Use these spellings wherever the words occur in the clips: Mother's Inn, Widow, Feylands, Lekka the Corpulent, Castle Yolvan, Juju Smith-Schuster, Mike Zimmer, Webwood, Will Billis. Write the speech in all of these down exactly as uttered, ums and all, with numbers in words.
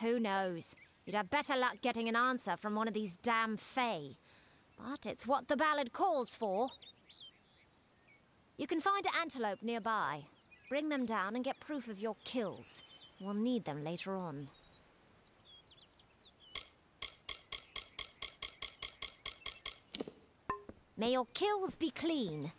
Who knows? You'd have better luck getting an answer from one of these damn fae. But it's what the ballad calls for. You can find an antelope nearby. Bring them down and get proof of your kills. We'll need them later on. May your kills be clean.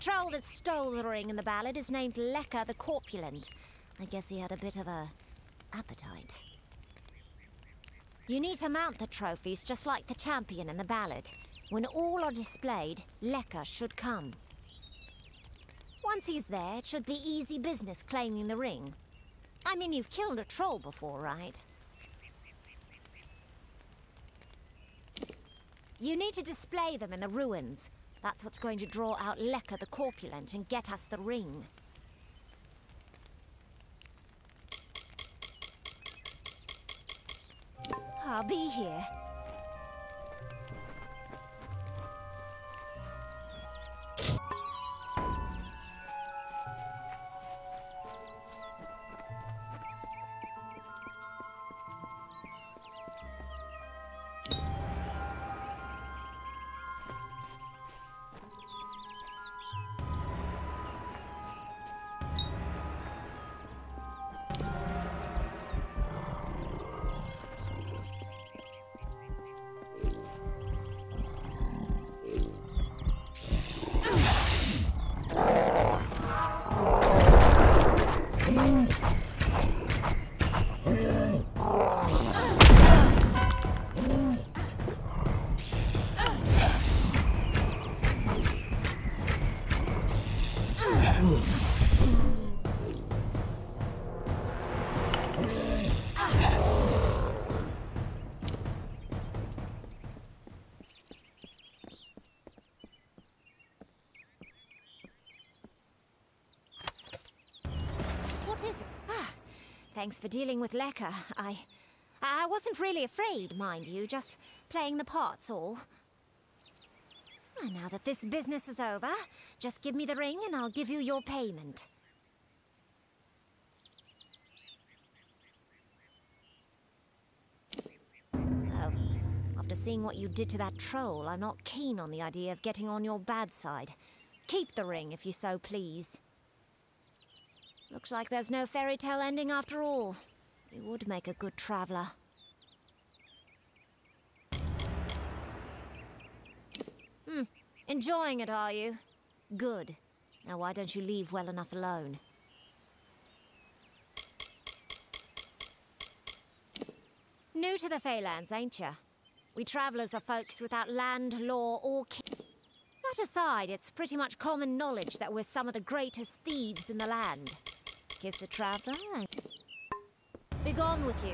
troll that stole the ring in the ballad is named Lekka the Corpulent. I guess he had a bit of a appetite. You need to mount the trophies just like the champion in the ballad. When all are displayed, Lekka should come. Once he's there, it should be easy business claiming the ring. I mean, you've killed a troll before, right? You need to display them in the ruins. That's what's going to draw out Lekka the Corpulent and get us the ring. I'll be here. Thanks for dealing with Lekka. I... I wasn't really afraid, mind you, just playing the parts all. Well, now that this business is over, just give me the ring and I'll give you your payment. Well, after seeing what you did to that troll, I'm not keen on the idea of getting on your bad side. Keep the ring if you so please. Looks like there's no fairy tale ending after all. You would make a good traveler. Hmm. Enjoying it, are you? Good. Now why don't you leave well enough alone? New to the Feylands, ain't ya? We travellers are folks without land, law, or kin. That aside, it's pretty much common knowledge that we're some of the greatest thieves in the land. Kiss a traveler. Be gone with you.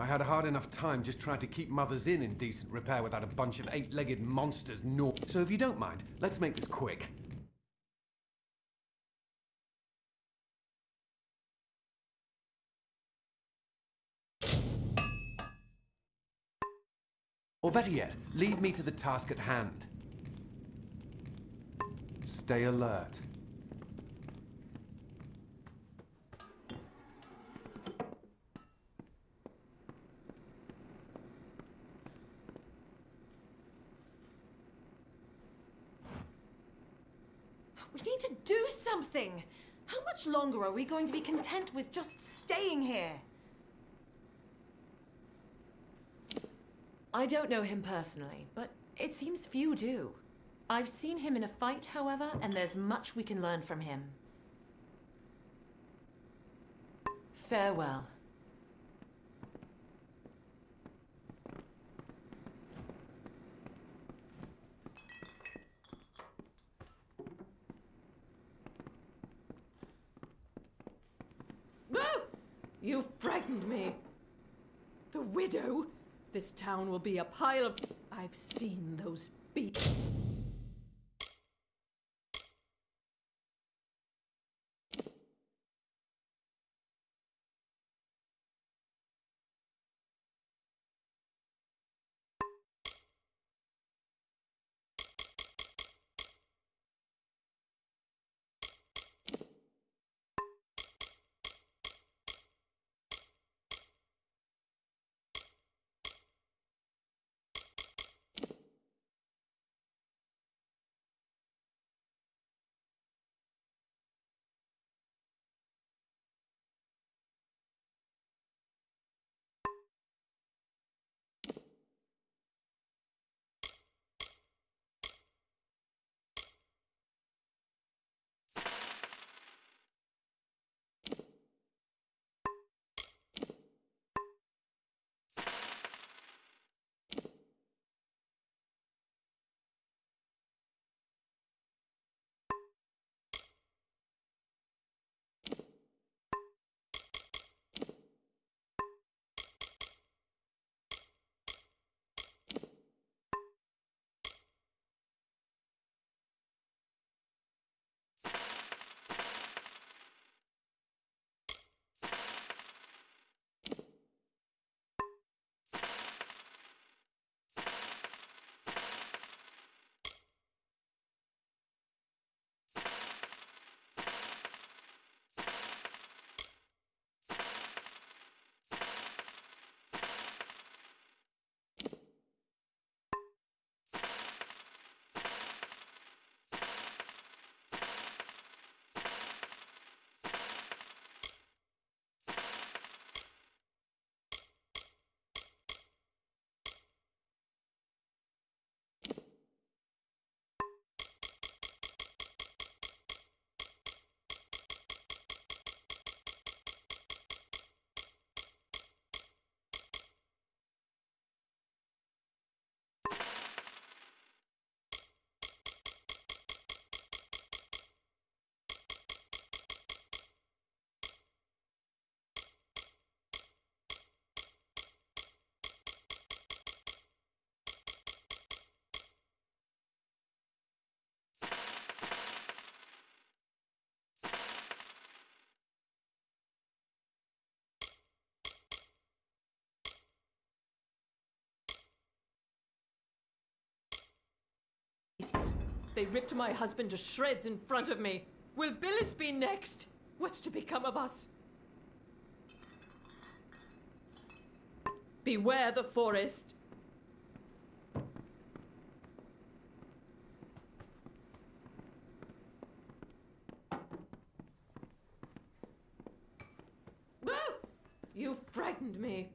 I had a hard enough time just trying to keep Mother's Inn in decent repair without a bunch of eight-legged monsters gnaw. So if you don't mind, let's make this quick. Or better yet, leave me to the task at hand. Stay alert. We need to do something! How much longer are we going to be content with just staying here? I don't know him personally, but it seems few do. I've seen him in a fight, however, and there's much we can learn from him. Farewell. Ah! You frightened me! The widow? This town will be a pile of... I've seen those beasts. They ripped my husband to shreds in front of me. Will Billis be next? What's to become of us? Beware the forest. Ah! You frightened me.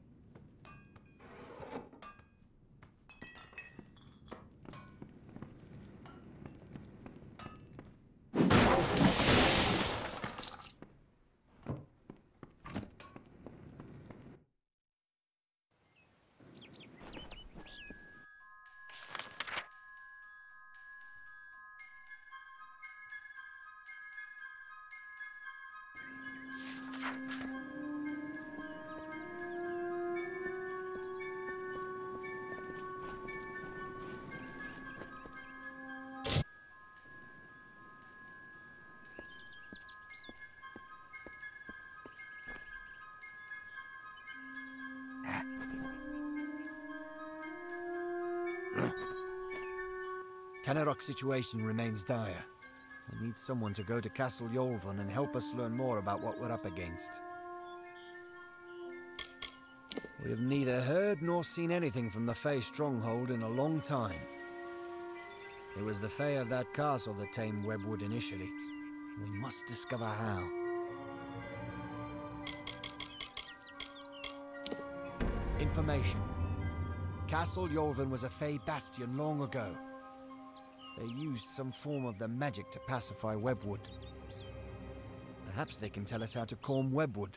Kanerok's situation remains dire. We need someone to go to Castle Yolvan and help us learn more about what we're up against. We have neither heard nor seen anything from the Fey stronghold in a long time. It was the Fey of that castle that tamed Webwood initially. We must discover how. Information. Castle Yolvan was a Fey bastion long ago. They used some form of the magic to pacify Webwood. Perhaps they can tell us how to calm Webwood.